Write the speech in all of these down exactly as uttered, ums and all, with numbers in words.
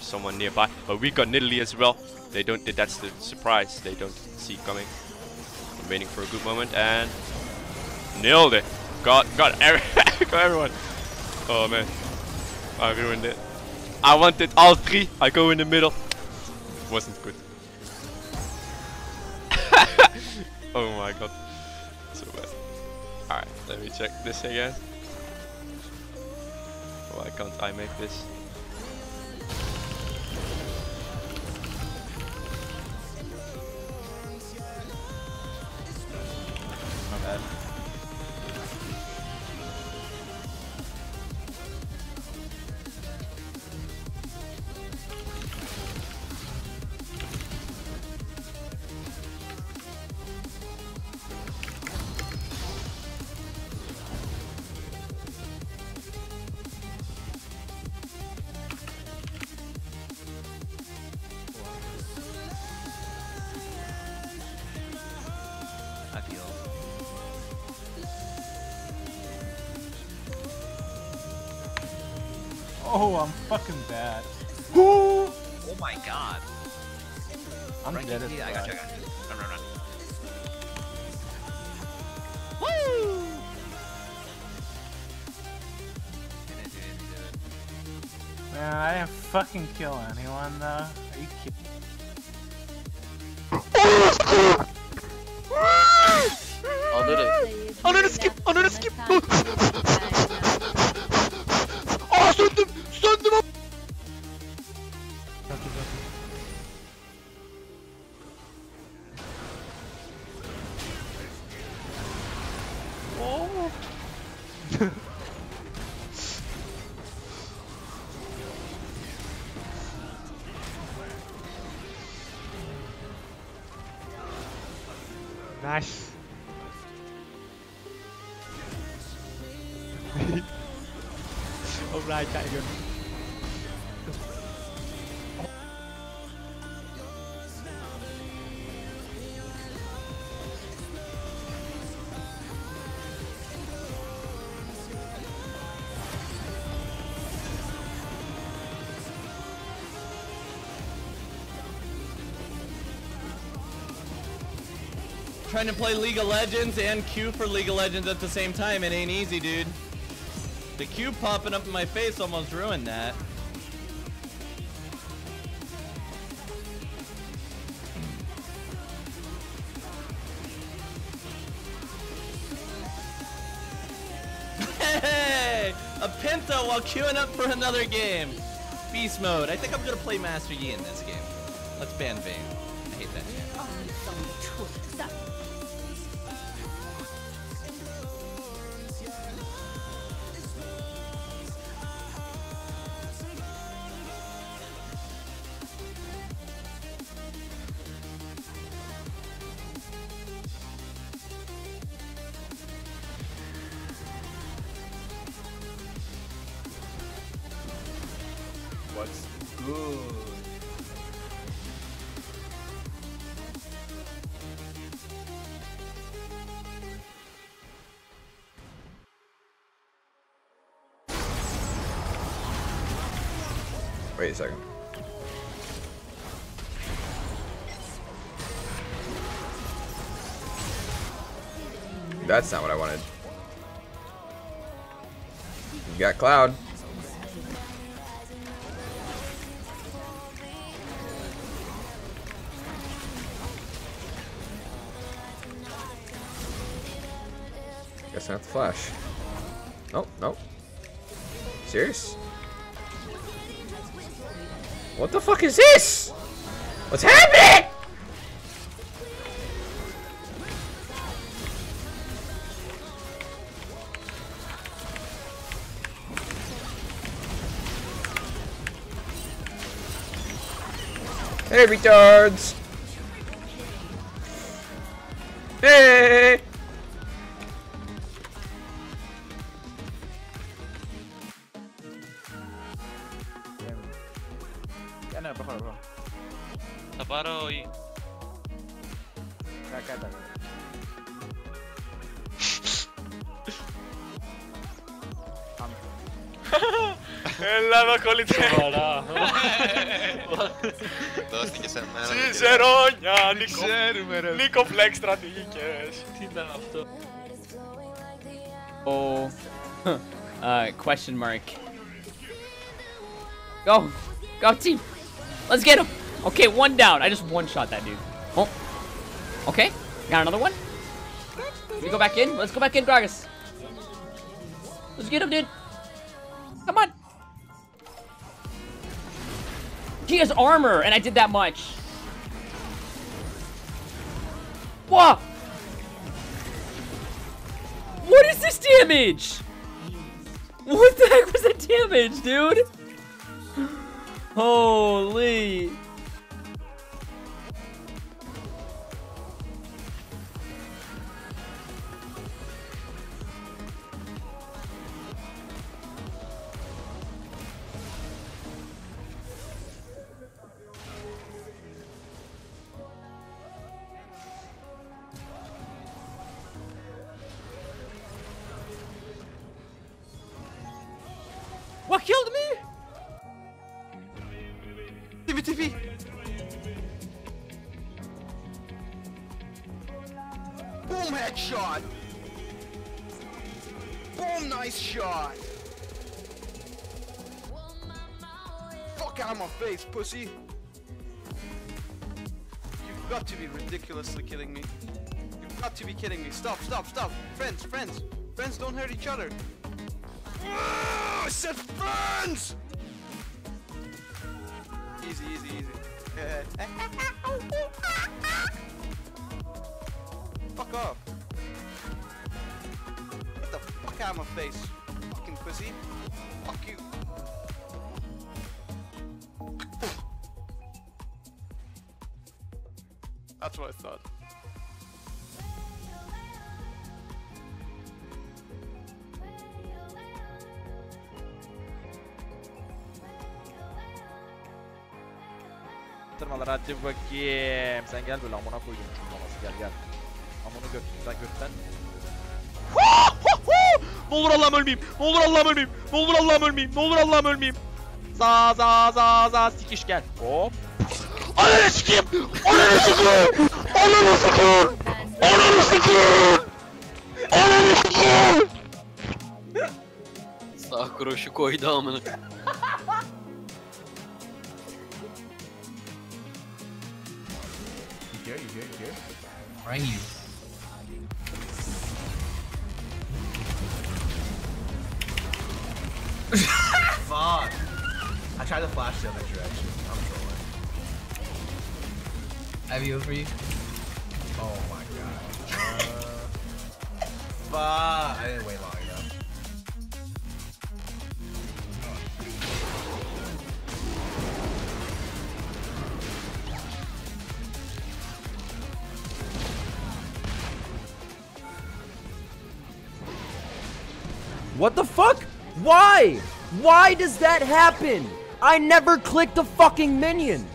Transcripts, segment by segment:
Someone nearby, but we got Nidalee as well. They don't. That's the surprise. They don't see coming. I'm waiting for a good moment and nailed it. Got got, every got everyone. Oh man, I ruined it. I wanted all three. I go in the middle. Wasn't good. Oh my god, so bad. All right, let me check this again. Why can't I make this? Oh, I'm fucking bad. Ooh. Oh my god. I'm right, dead. I got you, I got you. Run, run, run. Woo! Did it, did it, did it. Man, I didn't fucking kill anyone, though. Are you kidding? I'll do it. I'll do it, skip! I'll do it, skip! Nice. Alright, chạy được. Trying to play League of Legends and Q for League of Legends at the same time, it ain't easy, dude. The Q popping up in my face almost ruined that. Hey! A Pinta while queuing up for another game. Beast mode. I think I'm gonna play Master Yi in this game. Let's ban Vayne. I hate that game. What's good? Wait a second. That's not what I wanted. You got Cloud. Guess not the flash. Nope, nope. Serious? What the fuck is this? What's happening? Hey, retards! Hey! No, bro, bro. Taparo y. Acá está. El lado acólito. Todos tienen que ser meros. Ciceroña, Nico Flex strategikes. Tittar after. Oh. Uh, question mark. Go! Go team! Let's get him! Okay, one down. I just one-shot that dude. Oh. Okay. Got another one. Can we go back in? Let's go back in, Gragas. Let's get him, dude. Come on. He has armor, and I did that much. Whoa. What is this damage? What the heck was that damage, dude? Holy. What killed me? T V, T V. Boom, headshot. Boom, nice shot. Fuck out of my face, pussy. You've got to be ridiculously kidding me. You've got to be kidding me. Stop, stop, stop. Friends, friends. Friends don't hurt each other. I said friends! Easy, easy, easy. Fuck off. Get the fuck out of my face. Fucking pussy. Fuck you. That's what I thought. Tırmalara hadi bakayım. Sen gel böyle amına koyayım çumbamazı gel gel. Amına götünden götten. Ne olur Allah'ım ölmeyeyim. Ne olur Allah'ım ölmeyeyim. Ne olur Allah'ım ölmeyeyim. Ne olur Allah'ım ölmeyeyim. Za za za za sikiş gel. Hop. Ananı sikeyim. Ananı sikeyim. Ananı sikeyim. Ananı sikeyim. Ananı sikeyim. Sağ kroşu koydu amına. You good, you good, you good. Bring you. Fuck. I tried to flash the other direction. I'm trolling. I have heal for you. Oh my god. Uh, fuck. I didn't wait long enough. What the fuck? Why? Why does that happen? I never clicked a fucking minion.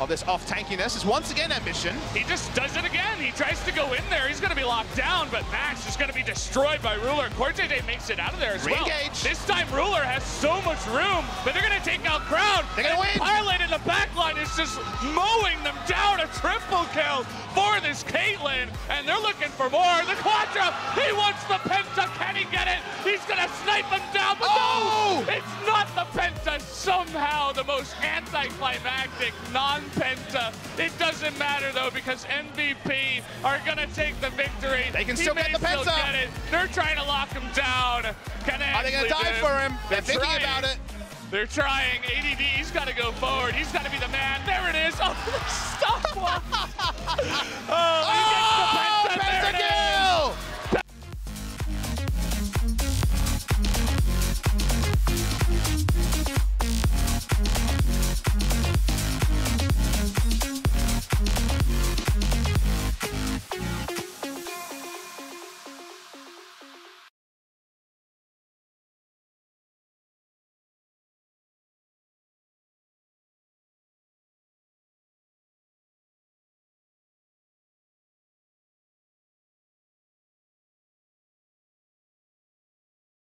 Oh, this off-tankiness is once again ambition. He just does it again. He tries to go in there. He's going to be locked down, but Max is going to be destroyed by Ruler. Corte makes it out of there as well. This time, Ruler has so much room, but they're going to take out Crown. They're going to win. Pilot in the back line is just mowing them down. A triple kill for this Caitlyn, and they're looking for more. The Quadra, he wants the Penta. Can he get it? He's going to snipe him down, but oh! No! It's not the Penta. Somehow the most anticlimactic, non-Penta. Penta. It doesn't matter though because M V P are gonna take the victory. They can still get the Penta. Get it. They're trying to lock him down. Can they are they gonna die for him? They're thinking trying. about it. They're trying. A D D, he's gotta go forward. He's gotta be the man. There it is. Oh, stop. Oh,